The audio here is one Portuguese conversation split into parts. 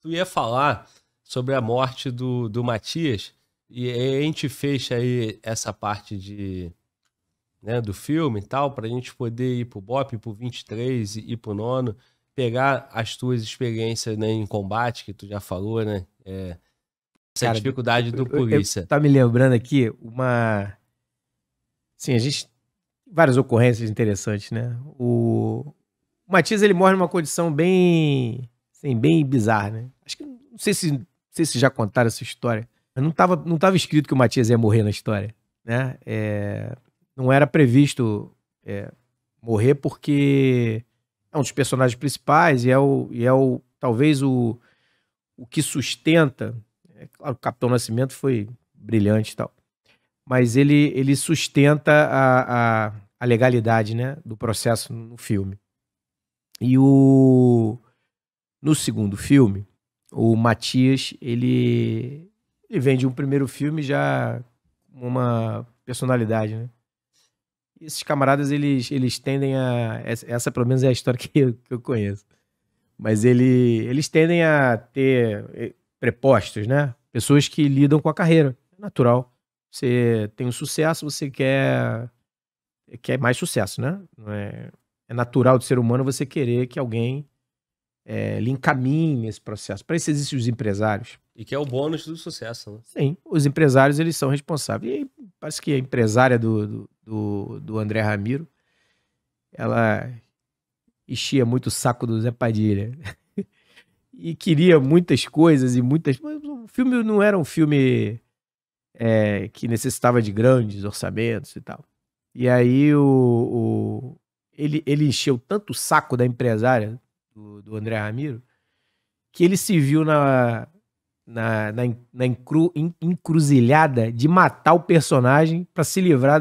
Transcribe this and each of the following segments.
tu ia falar sobre a morte do Matias, e a gente fecha aí essa parte de, né, do filme e tal, pra gente poder ir pro BOP, pro 23 e pro nono, pegar as tuas experiências, né, em combate, que tu já falou, né, essa cara, dificuldade do polícia. Tá me lembrando aqui uma... Sim, a gente... Várias ocorrências interessantes, né? O Matias, ele morre numa condição bem... Assim, bem bizarra, né? Acho que... Não sei se já contaram essa história. Mas não tava escrito que o Matias ia morrer na história, né? Não era previsto morrer, porque é um dos personagens principais e é o talvez o que sustenta. É claro, o Capitão Nascimento foi brilhante e tal, mas ele sustenta a legalidade, né, do processo no filme. E no segundo filme, o Matias ele vem de um primeiro filme já uma personalidade, né? Esses camaradas, eles tendem a... Essa, pelo menos, é a história que eu conheço. Mas eles tendem a ter prepostos, né? Pessoas que lidam com a carreira. É natural. Você tem um sucesso, você quer mais sucesso, né? Não é, é natural do ser humano você querer que alguém lhe encaminhe esse processo. Para isso existem os empresários. E que é o bônus do sucesso, né? Sim. Os empresários, eles são responsáveis. E parece que a empresária do André Ramiro, ela enchia muito o saco do Zé Padilha e queria muitas coisas e muitas... O filme não era um filme que necessitava de grandes orçamentos e tal. E aí ele encheu tanto o saco da empresária do André Ramiro que ele se viu na encruzilhada de matar o personagem para se livrar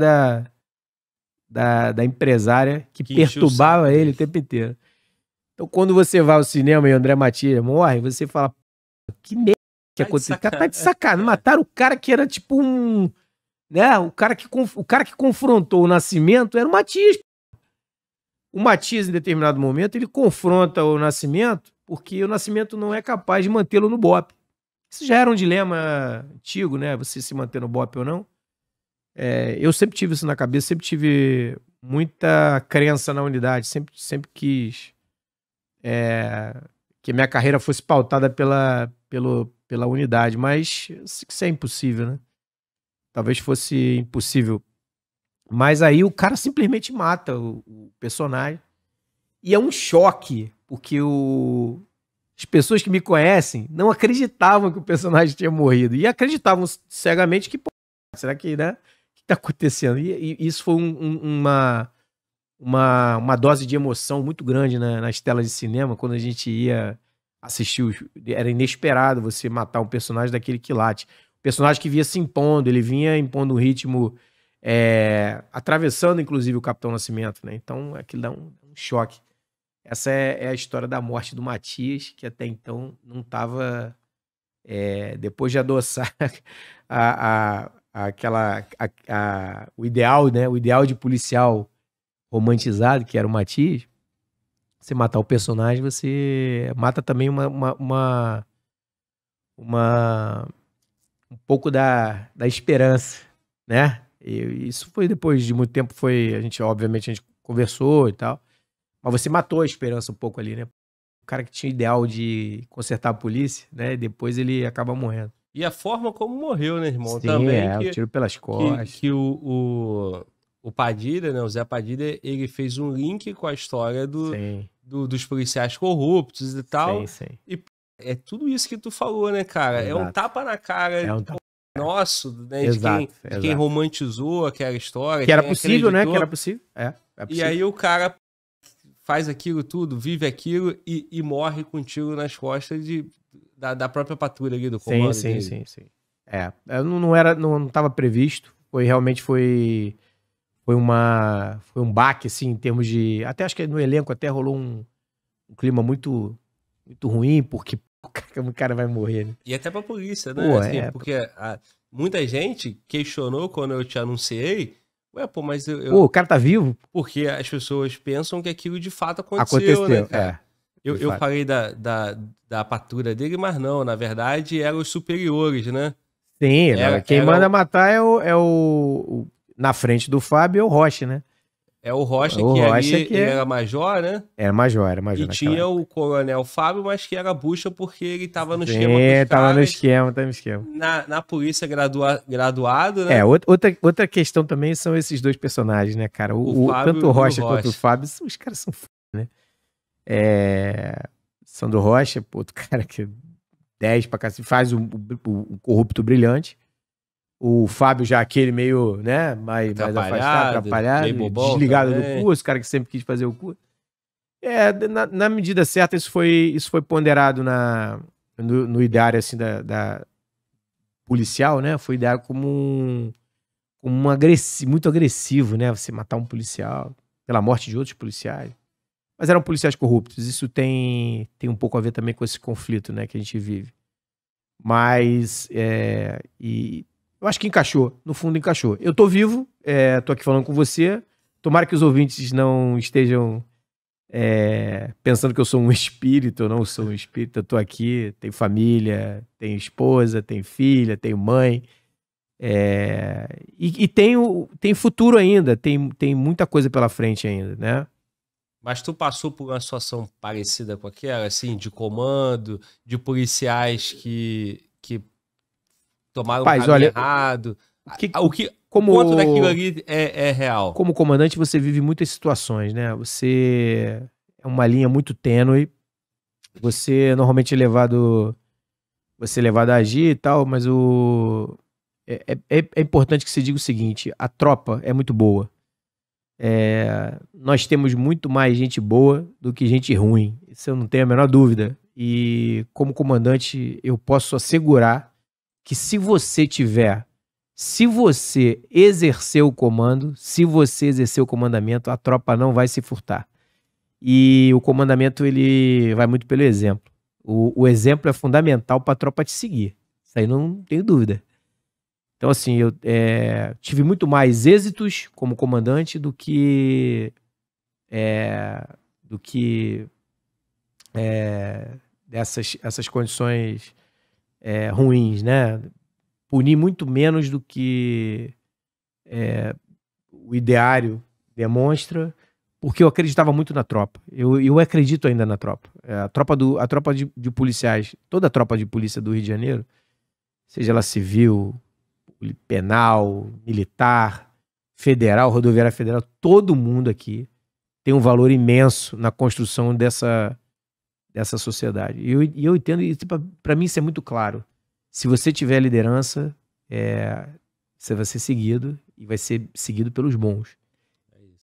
da empresária que perturbava ele o tempo inteiro. Então, quando você vai ao cinema e o André Matias morre, você fala, que merda que aconteceu? O cara tá de sacanagem. Mataram o cara que era tipo um... Né? O cara que confrontou o Nascimento era o Matias. O Matias, em determinado momento, ele confronta o Nascimento porque o Nascimento não é capaz de mantê-lo no BOP. Isso já era um dilema antigo, né? Você se manter no BOP ou não. Eu sempre tive isso na cabeça, sempre tive muita crença na unidade, sempre quis que a minha carreira fosse pautada pela unidade, mas isso é impossível, né? Talvez fosse impossível. Mas aí o cara simplesmente mata o personagem. E é um choque, porque as pessoas que me conhecem não acreditavam que o personagem tinha morrido. E acreditavam cegamente que, pô, será que, né? Tá acontecendo. E isso foi uma dose de emoção muito grande nas telas de cinema, quando a gente ia assistir. Era inesperado você matar um personagem daquele quilate. O personagem que vinha se impondo, ele vinha impondo um ritmo, atravessando inclusive o Capitão Nascimento, né? Então aquilo dá um choque. Essa é a história da morte do Matias, que até então não estava, depois de adoçar o ideal, né? O ideal de policial romantizado, que era o Matias. Você matar o personagem, você mata também um pouco da esperança, né? E isso foi depois de muito tempo, obviamente a gente conversou e tal, mas você matou a esperança um pouco ali, né? O cara que tinha o ideal de consertar a polícia, né? Depois ele acaba morrendo. E a forma como morreu, né, irmão? Sim, também o tiro pelas costas. Que o Padilha, né, o Zé Padilha, ele fez um link com a história dos policiais corruptos e tal. Sim, sim. E é tudo isso que tu falou, né, cara? Exato. É um tapa na cara nosso, né, exato, de quem romantizou aquela história. Que era possível, né? Que era possível. É possível. E aí o cara faz aquilo tudo, vive aquilo e morre com um tiro nas costas da própria patrulha ali do comando. Sim, sim, sim, sim. Não estava previsto. Foi um baque, assim, em termos de... Até acho que no elenco até rolou um clima muito, muito ruim, porque o cara vai morrer, né? E até pra polícia, né? Pô, assim, porque muita gente questionou quando eu te anunciei. Ué, pô, mas eu... Pô, o cara tá vivo? Porque as pessoas pensam que aquilo de fato aconteceu, né, cara? Eu falei da patrulha dele, mas não, na verdade, eram os superiores, né? Sim, quem manda matar é o na frente do Fábio é o Rocha, né? É o Rocha, que era major, né? Era major. E tinha o coronel Fábio, mas que era bucha porque ele tava no esquema dos caras. Tava no esquema. Na polícia graduado, né? Outra questão também são esses dois personagens, né, cara? Tanto o Rocha quanto o Fábio, os caras são foda, né? Sandro Rocha, outro cara que 10 pra cá, faz um corrupto brilhante. O Fábio já aquele meio, né, mais afastado, atrapalhado, desligado também do curso, o cara que sempre quis fazer o curso. Na medida certa, isso foi ponderado no ideário, assim, da policial, né, foi ideário como um agressivo, muito agressivo, né, você matar um policial pela morte de outros policiais. Mas eram policiais corruptos, isso tem um pouco a ver também com esse conflito, né, que a gente vive. Mas, eu acho que encaixou, no fundo encaixou. Eu tô vivo, tô aqui falando com você. Tomara que os ouvintes não estejam pensando que eu sou um espírito. Eu não sou um espírito, eu tô aqui, tenho família, tenho esposa, tenho filha, tenho mãe. E tem futuro ainda, tem muita coisa pela frente ainda, né? Mas tu passou por uma situação parecida com aquela, assim, de comando, de policiais que tomaram um caminho errado. Quanto daquilo ali é real? Como comandante, você vive muitas situações, né? Você é uma linha muito tênue. Você normalmente é levado... Você é levado a agir e tal, mas é importante que se diga o seguinte, a tropa é muito boa. Nós temos muito mais gente boa do que gente ruim. Isso eu não tenho a menor dúvida. E como comandante, eu posso assegurar que se você exercer o comando, se você exercer o comandamento, a tropa não vai se furtar. E o comandamento, ele vai muito pelo exemplo. O exemplo é fundamental para a tropa te seguir. Isso aí não tenho dúvida. Então, assim, eu tive muito mais êxitos como comandante do que essas condições ruins, né? Punir muito menos do que o ideário demonstra, porque eu acreditava muito na tropa. Eu acredito ainda na tropa. A tropa de policiais, toda a tropa de polícia do Rio de Janeiro, seja ela civil, penal, militar, federal, rodoviária federal, todo mundo aqui tem um valor imenso na construção dessa sociedade. E eu entendo, para mim isso é muito claro. Se você tiver liderança, você vai ser seguido e vai ser seguido pelos bons.